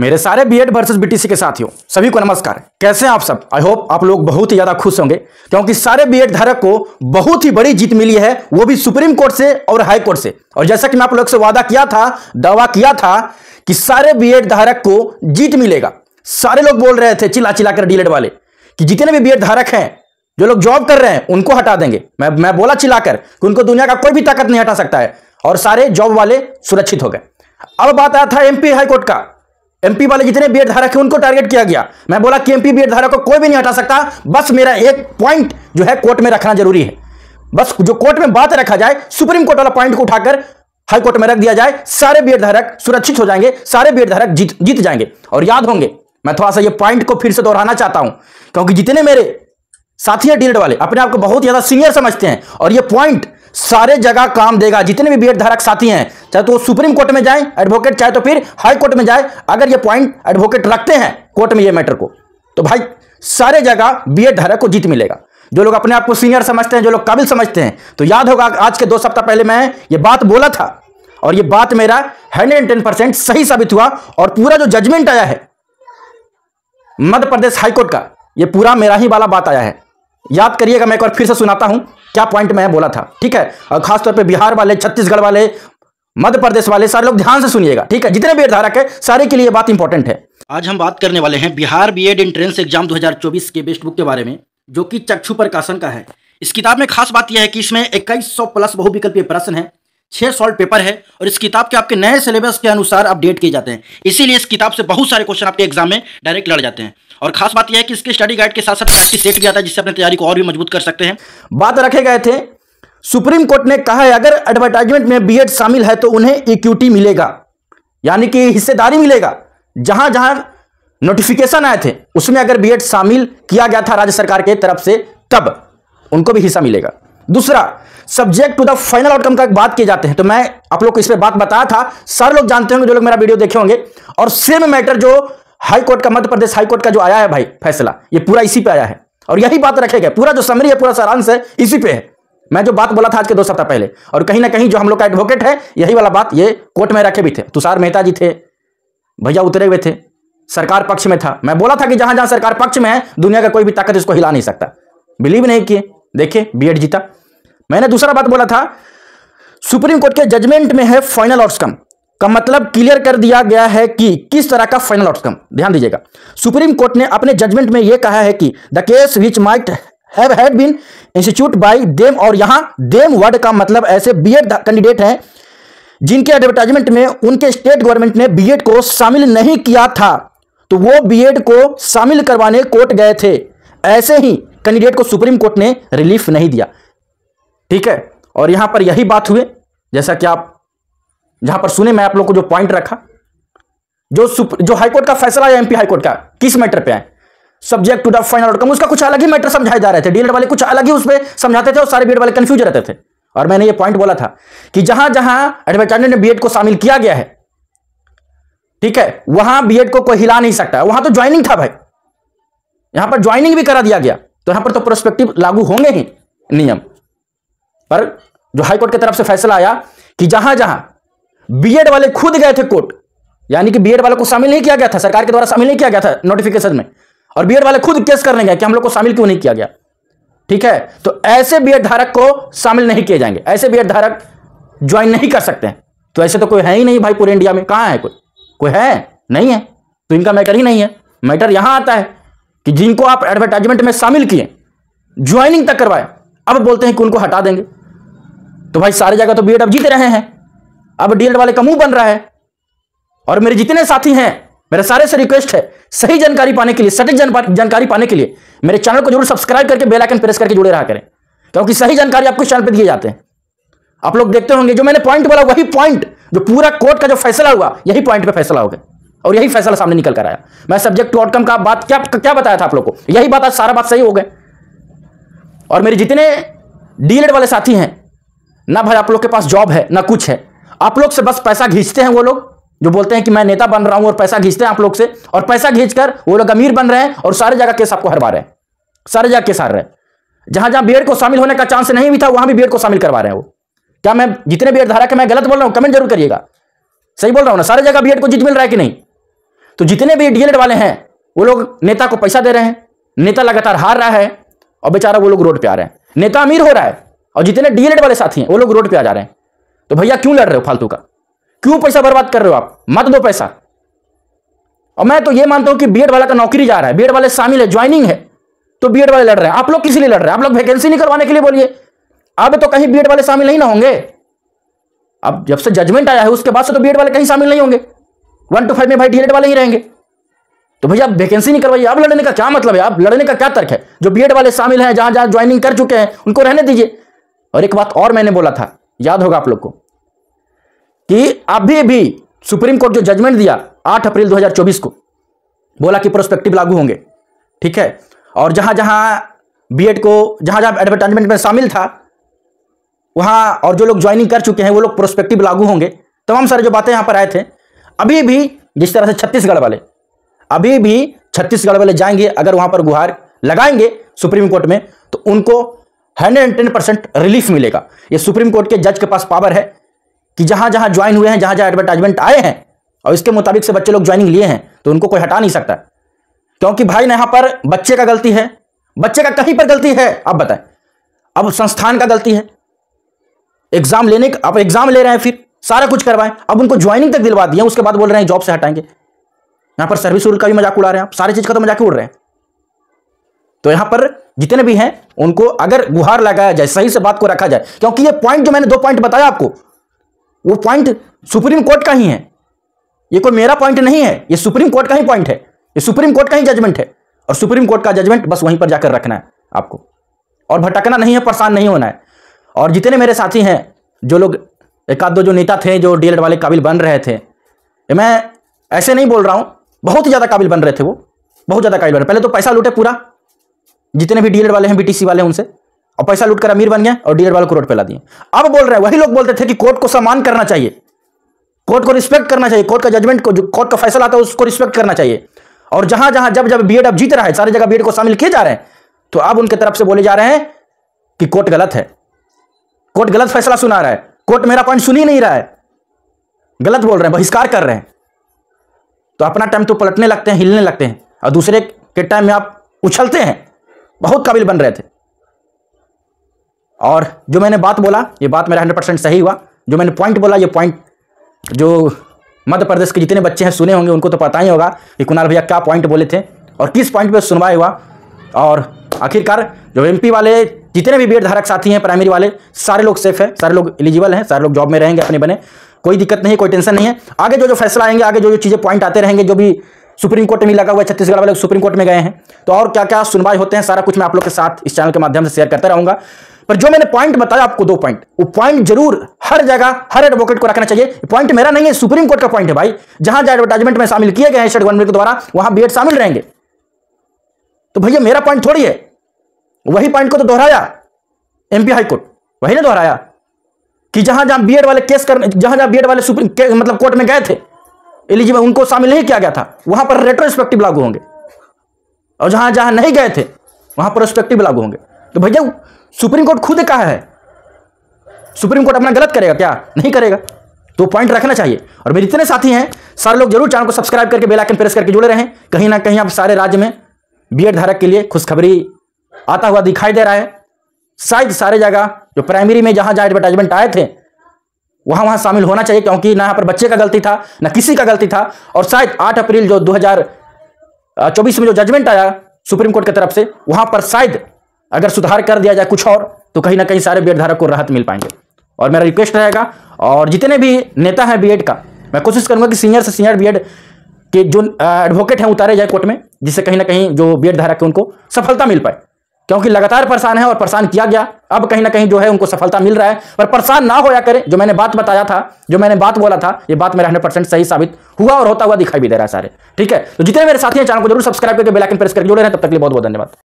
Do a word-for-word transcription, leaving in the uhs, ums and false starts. मेरे सारे BEd versus BTC के साथियों सभी को नमस्कार। कैसे हैं आप सब? आई होप आप लोग बहुत ही ज्यादा खुश होंगे क्योंकि सारे बीएड धारक को बहुत ही बड़ी जीत मिली है, वो भी सुप्रीम कोर्ट से और हाई कोर्ट से। और जैसा कि मैं आप लोग से वादा किया था, दावा किया था कि सारे बीएड धारक को जीत मिलेगा। सारे लोग बोल रहे थे चिल्ला चिल्ला कर डीएड वाले कि जितने भी बीएड धारक हैं, जो लोग जॉब कर रहे हैं उनको हटा देंगे। मैं मैं बोला चिल्लाकर कि उनको दुनिया का कोई भी ताकत नहीं हटा सकता है, और सारे जॉब वाले सुरक्षित हो गए। अब बात आया था एमपी हाईकोर्ट का। एमपी वाले जितने बीएड धारक हैं उनको टारगेट किया गया। मैं बोला कि एमपी बीएड धारक को कोई भी नहीं हटा सकता, बस मेरा एक पॉइंट जो है कोर्ट में रखना जरूरी है। बस जो कोर्ट में बात रखा जाए, सुप्रीम कोर्ट वाला पॉइंट को उठाकर हाई कोर्ट में रख दिया जाए, सारे बीएड धारक सुरक्षित हो जाएंगे, सारे बीएड धारक जीत जीत जाएंगे और याद होंगे। मैं थोड़ा सा ये पॉइंट को फिर से दोहराना चाहता हूं क्योंकि जितने मेरे साथी हैं डीएड वाले अपने आप को बहुत ज्यादा सीनियर समझते हैं, और ये पॉइंट सारे जगह काम देगा। जितने भी बीएड धारक साथी हैं, चाहे तो वो सुप्रीम कोर्ट में जाए एडवोकेट, चाहे तो फिर हाई कोर्ट में जाए, अगर ये पॉइंट एडवोकेट रखते हैं कोर्ट में ये मैटर को, तो भाई सारे जगह बीएड धारक को जीत मिलेगा। जो लोग अपने आप को सीनियर समझते हैं, जो लोग काबिल समझते हैं, तो याद होगा आज के दो सप्ताह पहले मैं ये बात बोला था, और ये बात मेरा हंड्रेड टेन परसेंट सही साबित हुआ। और पूरा जो जजमेंट आया है मध्य प्रदेश हाईकोर्ट का, यह पूरा मेरा ही वाला बात आया है। याद करिएगा, मैं एक बार फिर से सुनाता हूं क्या पॉइंट मैं बोला था, ठीक है? और खासतौर पे बिहार वाले, छत्तीसगढ़ वाले, मध्य प्रदेश वाले सारे लोग ध्यान से सुनिएगा, ठीक है? जितने बीएड धारक है सारे के लिए बात इंपॉर्टेंट है। आज हम बात करने वाले हैं बिहार बीएड एंट्रेंस एग्जाम दो हज़ार चौबीस के बेस्ट बुक के बारे में, जो कि चक्षु प्रकाशन का है। इस किताब में खास बात यह है कि इसमें इक्कीस सौ प्लस बहुविकल्पीय प्रश्न है, छह सॉल्ट पेपर है, और इस किताब के आपके नए सिलेबस के अनुसार अपडेट किए जाते हैं। इसीलिए इस किताब से बहुत सारे क्वेश्चन आपके एग्जाम में डायरेक्ट लड़ जाते हैं। और खास बात यह है कि इसके स्टडी गाइड के साथ साथ सेट भी आता है, जिससे अपनी तैयारी को और भी मजबूत कर सकते हैं। बात रखे गए थे, सुप्रीम कोर्ट ने कहा है अगर एडवर्टाइजमेंट में बीएड शामिल है तो उन्हें इक्विटी मिलेगा, यानी कि हिस्सेदारी मिलेगा। जहां जहां नोटिफिकेशन आए थे उसमें अगर बीएड शामिल किया गया था राज्य सरकार की तरफ से, तब उनको भी हिस्सा मिलेगा। दूसरा, subject to the final outcome का बात किए जाते हैं, तो मैं आप लोग को इस पर बात बताया था, सारे लोग जानते होंगे जो लोग मेरा वीडियो देखे होंगे। और सेम मैटर जो हाई कोर्ट का, मध्य प्रदेश हाई कोर्ट का जो आया है भाई फैसला, ये पूरा इसी पे आया है। और यही बात रखेगा, पूरा जो समरी है, पूरा सारांश है, इसी पे है। मैं जो बात बोला था आज के दो सप्ताह पहले, और कहीं ना कहीं जो हम लोग का एडवोकेट है यही वाला बात ये कोर्ट में रखे भी थे। तुषार मेहता जी थे, भैया उतरे हुए थे, सरकार पक्ष में था। मैं बोला था कि जहां जहां सरकार पक्ष में है दुनिया का कोई भी ताकत इसको हिला नहीं सकता। बिलीव नहीं किए, देखिए बीएड जीता। मैंने दूसरा बात बोला था, सुप्रीम कोर्ट के जजमेंट में है फाइनल आउटकम का मतलब क्लियर कर दिया गया है कि किस तरह का फाइनल आउटकम। ध्यान दीजिएगा, सुप्रीम कोर्ट ने अपने जजमेंट में यह कहा है कि the case which might have had been institute by them, और यहां देम वर्ड का मतलब ऐसे बीएड कैंडिडेट हैं जिनके एडवर्टाइजमेंट में उनके स्टेट गवर्नमेंट ने बीएड को शामिल नहीं किया था, तो वो बीएड को शामिल करवाने कोर्ट गए थे। ऐसे ही कैंडिडेट को सुप्रीम कोर्ट ने रिलीफ नहीं दिया, ठीक है? और यहां पर यही बात हुई, जैसा कि आप जहां पर सुने, मैं आप लोग को जो पॉइंट रखा, जो जो हाईकोर्ट का फैसला या एमपी हाईकोर्ट का किस मैटर पे आए, subject to the final outcome, उसका कुछ अलग ही मैटर समझाए जा रहे थे। डीएड वाले कुछ अलग ही उसमें समझाते थे और सारे बीएड वाले कंफ्यूज रहते थे। और मैंने ये पॉइंट बोला था कि जहां जहां एडवर्टाइजमेंट में बीएड को शामिल किया गया है, ठीक है, वहां बीएड को कोई हिला नहीं सकता। वहां तो ज्वाइनिंग था भाई, यहां पर ज्वाइनिंग भी करा दिया गया, तो यहां पर तो प्रोस्पेक्टिव लागू होंगे ही नियम। पर जो हाईकोर्ट की तरफ से फैसला आया कि जहां जहां बीएड वाले खुद गए थे कोर्ट, यानी कि बीएड वालों को शामिल नहीं किया गया था, सरकार के द्वारा शामिल नहीं किया गया था नोटिफिकेशन में, और बीएड वाले खुद केस करने गए कि हम लोग को शामिल क्यों नहीं किया गया, ठीक है? तो ऐसे बीएड धारक को शामिल नहीं किए जाएंगे, ऐसे बीएड धारक ज्वाइन नहीं कर सकते हैं। तो ऐसे तो कोई है ही नहीं भाई पूरे इंडिया में, कहां है कोई? कोई है नहीं है, तो इनका मैटर ही नहीं है। मैटर यहां आता है कि जिनको आप एडवर्टाइजमेंट में शामिल किए, ज्वाइनिंग तक करवाए, अब बोलते हैं कि उनको हटा देंगे। तो भाई सारी जगह तो बीएड अब जीत रहे हैं, अब डीएड वाले का मुंह बन रहा है। और मेरे जितने साथी हैं, मेरे सारे से रिक्वेस्ट है, सही जानकारी पाने के लिए, सटीक जानकारी पाने के लिए मेरे चैनल को जरूर सब्सक्राइब करके बेल आइकन प्रेस करके जुड़े रहा करें, क्योंकि सही जानकारी आपको चैनल पर दिए जाते हैं। आप लोग देखते होंगे जो मैंने पॉइंट बोला, वही पॉइंट जो पूरा कोर्ट का जो फैसला हुआ, यही पॉइंट पे फैसला हो गया, और यही फैसला सामने निकल कर आया। मैं सब्जेक्ट टू आउटकम का बात क्या क्या बताया था आप लोग को, यही बात आज सारा बात सही हो गए। और मेरे जितने डीएड वाले साथी हैं ना भाई, आप लोग के पास जॉब है ना कुछ है, आप लोग से बस पैसा खींचते हैं वो लोग, जो बोलते हैं कि मैं नेता बन रहा हूं, और पैसा खींचते हैं आप लोग से, और पैसा खींचकर वो लोग अमीर बन रहे हैं, और सारे जगह केस आपको हरवा रहे हैं, सारे जगह केस हार रहे हैं। जहां जहां बीएड को शामिल होने का चांस नहीं भी था, वहां भी बीएड को शामिल करवा रहे हैं वो। क्या मैं जितने बीएड धारक है मैं गलत बोल रहा हूं? कमेंट जरूर करिएगा, सही बोल रहा हूं ना? सारे जगह बीएड को जीत मिल रहा है कि नहीं? तो जितने भी डीएलएड वाले हैं वो लोग नेता को पैसा दे रहे हैं, नेता लगातार हार रहा है और बेचारा वो लोग रोड पे आ रहे हैं, नेता अमीर हो रहा है और जितने डीएलएड वाले साथी हैं वो लोग रोड पे आ जा रहे हैं। तो भैया क्यों लड़ रहे हो फालतू का, क्यों पैसा बर्बाद कर रहे हो आप, मत दो पैसा। और मैं तो ये मानता हूं कि बीएड वाला का नौकरी जा रहा है, बीएड वाले शामिल है, ज्वाइनिंग है, तो बीएड वाले लड़ रहे हैं। आप लोग किसी लिए लड़ रहे हैं, आप लोग वैकेंसी नहीं करवाने के लिए बोलिए। अब तो कहीं बीएड वाले शामिल नहीं ना होंगे, अब जब से जजमेंट आया है उसके बाद से तो बीएड वाले कहीं शामिल नहीं होंगे, वन टू फाइव में भाई डीएलएड वाले ही रहेंगे। तो भैया आप वैकेंसी नहीं करवाइए, आप लड़ने का क्या मतलब है, आप लड़ने का क्या तर्क है। जो बीएड वाले शामिल हैं, जहां जहां ज्वाइनिंग कर चुके हैं उनको रहने दीजिए। और एक बात और मैंने बोला था, याद होगा आप लोग को, कि अभी भी सुप्रीम कोर्ट जो जजमेंट दिया आठ अप्रैल दो हज़ार चौबीस को, बोला कि प्रोस्पेक्टिव लागू होंगे, ठीक है। और जहां जहां बीएड को जहां जहां एडवर्टाइजमेंट में शामिल था वहां, और जो लोग ज्वाइनिंग कर चुके हैं वो लोग प्रोस्पेक्टिव लागू होंगे, तमाम सारे जो बातें यहां पर आए थे। अभी भी जिस तरह से छत्तीसगढ़ वाले अभी भी छत्तीसगढ़ वाले जाएंगे, अगर वहां पर गुहार लगाएंगे सुप्रीम कोर्ट में, तो उनको हंड्रेड टेन परसेंट रिलीफ मिलेगा। ये सुप्रीम कोर्ट के जज के पास पावर है कि जहां जहां ज्वाइन हुए हैं, जहां जहां एडवर्टाइजमेंट आए हैं और इसके मुताबिक से बच्चे लोग ज्वाइनिंग लिए हैं, तो उनको कोई हटा नहीं सकता। क्योंकि भाई ना यहाँ पर बच्चे का गलती है, बच्चे का कहीं पर गलती है, आप बताएं, अब संस्थान का गलती है, एग्जाम लेने का, आप एग्जाम ले रहे हैं, फिर सारा कुछ करवाएं, अब उनको ज्वाइनिंग तक दिलवा दिए, उसके बाद बोल रहे हैं जॉब से हटाएंगे। यहाँ पर सर्विस रूल का भी मजाक उड़ा रहे हैं, आप सारी चीज का तो मजाक उड़ रहे हैं। तो यहाँ पर जितने भी हैं उनको अगर गुहार लगाया जाए, सही से बात को रखा जाए, क्योंकि ये पॉइंट जो मैंने दो पॉइंट बताया आपको, वो पॉइंट सुप्रीम कोर्ट का ही है, ये कोई मेरा पॉइंट नहीं है, ये सुप्रीम कोर्ट का ही पॉइंट है, ये सुप्रीम कोर्ट का ही जजमेंट है। और सुप्रीम कोर्ट का जजमेंट बस वहीं पर जाकर रखना है आपको, और भटकना नहीं है, परेशान नहीं होना है। और जितने मेरे साथी हैं जो लोग एक आध दो जो नेता थे जो डीएलएड वाले काबिल बन रहे थे, मैं ऐसे नहीं बोल रहा हूँ, बहुत ज़्यादा काबिल बन रहे थे, वो बहुत ज़्यादा काबिल बन रहे। पहले तो पैसा लूटे पूरा, जितने भी डीएलएड वाले हैं बीटीसी वाले उनसे, और पैसा लूट कर अमीर बन गए और डीएलएड वालों को रोड पे ला दिए। अब बोल रहे हैं वही लोग बोलते थे कि कोर्ट को सम्मान करना चाहिए, कोर्ट को रिस्पेक्ट करना चाहिए, कोर्ट का जजमेंट को, जो कोर्ट का फैसला आता है उसको रिस्पेक्ट करना चाहिए। और जहां जहां जब जब बीएड अब जीत रहा है, सारी जगह बीएड को शामिल किए जा रहे हैं, तो अब उनके तरफ से बोले जा रहे हैं कि कोर्ट गलत है, कोर्ट गलत फैसला सुना रहा है, कोर्ट मेरा पॉइंट सुन ही नहीं रहा है, गलत बोल रहे हैं, बहिष्कार कर रहे हैं। तो अपना टाइम तो पलटने लगते हैं, हिलने लगते हैं, और दूसरे के टाइम में आप उछलते हैं। बहुत काबिल बन रहे थे। और जो मैंने बात बोला, ये बात मेरा हंड्रेड परसेंट सही हुआ। जो मैंने पॉइंट बोला, ये पॉइंट जो मध्य प्रदेश के जितने बच्चे हैं सुने होंगे उनको तो पता ही होगा कि कुणाल भैया क्या पॉइंट बोले थे और किस पॉइंट पे सुनवाई हुआ। और आखिरकार जो एमपी वाले जितने भी बीएड धारक साथी हैं, प्राइमरी वाले, सारे लोग सेफ हैं, सारे लोग एलिजिबल हैं, सारे लोग जॉब में रहेंगे, अपने बने, कोई दिक्कत नहीं, कोई टेंशन नहीं है। आगे जो जो फैसला आएंगे, आगे जो जो चीज़ें पॉइंट आते रहेंगे, जो भी सुप्रीम कोर्ट में लगा हुआ है, छत्तीसगढ़ वाले सुप्रीम कोर्ट में गए हैं, तो और क्या क्या सुनवाई होते हैं, सारा कुछ मैं आप लोग के साथ इस चैनल के माध्यम से शेयर करता रहूँगा। पर जो मैंने पॉइंट बताया आपको, दो पॉइंट, वो पॉइंट जरूर हर जगह हर एडवोकेट को रखना चाहिए। पॉइंट मेरा नहीं है, सुप्रीम कोर्ट का पॉइंट है भाई। जहां जहां एडवर्टाइजमेंट में शामिल किए गए हैं स्टेट गवर्नमेंट के द्वारा, वहां बीएड शामिल रहेंगे। तो भैया मेरा पॉइंट थोड़ी है, वही पॉइंट को तो दोहराया एमपी हाईकोर्ट, वही ने दोहराया कि जहां जहां बीएड वाले केस करने, जहां जहां बीएड वाले सुप्रीम मतलब कोर्ट में गए थे, एलिजिबल, उनको शामिल नहीं किया गया था, वहां पर रेट्रोस्पेक्टिव लागू होंगे, और जहां जहां नहीं गए थे वहां प्रोस्पेक्टिव लागू होंगे। तो भैया सुप्रीम कोर्ट खुद कहा है, सुप्रीम कोर्ट अपना गलत करेगा क्या, नहीं करेगा। तो पॉइंट रखना चाहिए। और मेरे इतने साथी हैं, सारे लोग जरूर चैनल को सब्सक्राइब करके बेल आइकन प्रेस करके जुड़े रहें। कहीं ना कहीं आप सारे राज्य में बीएड धारक के लिए खुशखबरी आता हुआ दिखाई दे रहा है, शायद सारे जगह जो प्राइमरी में जहां जहां एडवर्टाइजमेंट आए थे वहां वहां शामिल होना चाहिए, क्योंकि ना यहाँ पर बच्चे का गलती था, ना किसी का गलती था। और शायद आठ अप्रैल जो दो हजार चौबीस में जो जजमेंट आया सुप्रीम कोर्ट की तरफ से, वहां पर शायद अगर सुधार कर दिया जाए कुछ और, तो कहीं ना कहीं सारे बीएड धारक को राहत मिल पाएंगे। और मेरा रिक्वेस्ट रहेगा, और जितने भी नेता हैं बीएड का, मैं कोशिश करूंगा कि सीनियर से सीनियर बीएड के जो एडवोकेट हैं उतारे जाए कोर्ट में, जिससे कहीं ना कहीं जो बीएड धारक है उनको सफलता मिल पाए, क्योंकि लगातार परेशान है और परेशान किया गया। अब कहीं ना कहीं जो है उनको सफलता मिल रहा है, पर परेशान ना होया करें। जो मैंने बात बताया था, जो मैंने बात बोला था, ये बात मेरा हंड्रेड परसेंट सही साबित हुआ और होता हुआ दिखाई भी दे रहा है सारे, ठीक है। तो जितने मेरे साथी हैं चैनल को जरूर सब्सक्राइब करके बेल आइकन प्रेस करके जुड़े रहे। तब तक के लिए बहुत बहुत धन्यवाद।